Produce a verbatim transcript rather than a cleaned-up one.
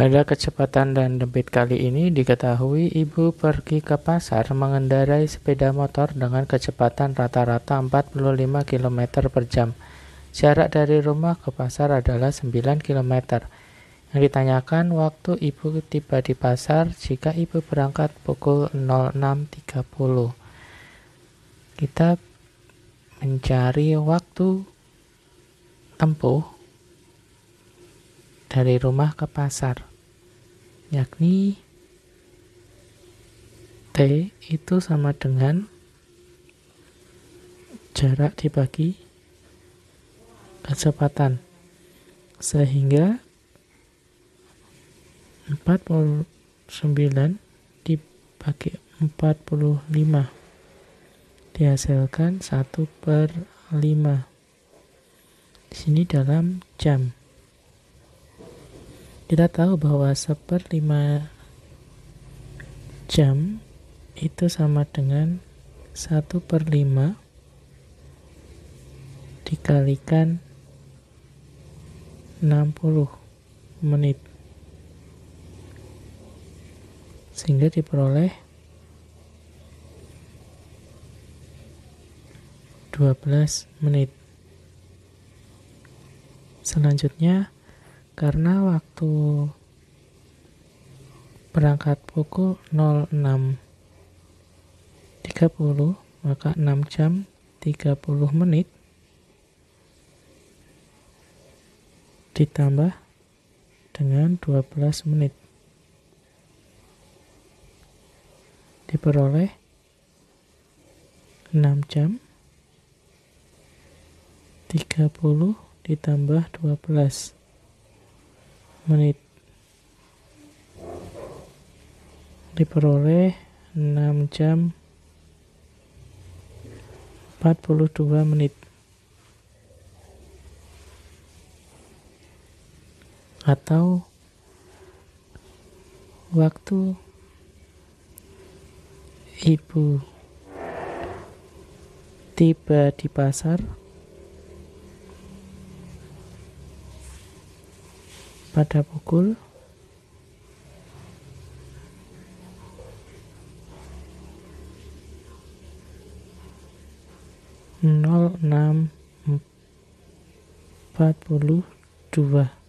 Pada kecepatan dan debit kali ini diketahui ibu pergi ke pasar mengendarai sepeda motor dengan kecepatan rata-rata empat puluh lima kilometer per jam. Jarak dari rumah ke pasar adalah sembilan kilometer. Yang ditanyakan waktu ibu tiba di pasar jika ibu berangkat pukul nol enam tiga puluh. Kita mencari waktu tempuh dari rumah ke pasar, yakni T itu sama dengan jarak dibagi kecepatan, sehingga empat puluh sembilan dibagi empat puluh lima dihasilkan satu per lima. Di sini dalam jam. Kita tahu bahwa seperlima jam itu sama dengan satu per lima dikalikan enam puluh menit. Sehingga diperoleh dua belas menit. Selanjutnya, karena waktu berangkat pukul nol enam tiga puluh, maka enam jam tiga puluh menit ditambah dengan dua belas menit diperoleh enam jam tiga puluh ditambah dua belas menit diperoleh enam jam empat puluh dua menit, atau waktu ibu tiba di pasar pada pukul nol enam empat puluh dua.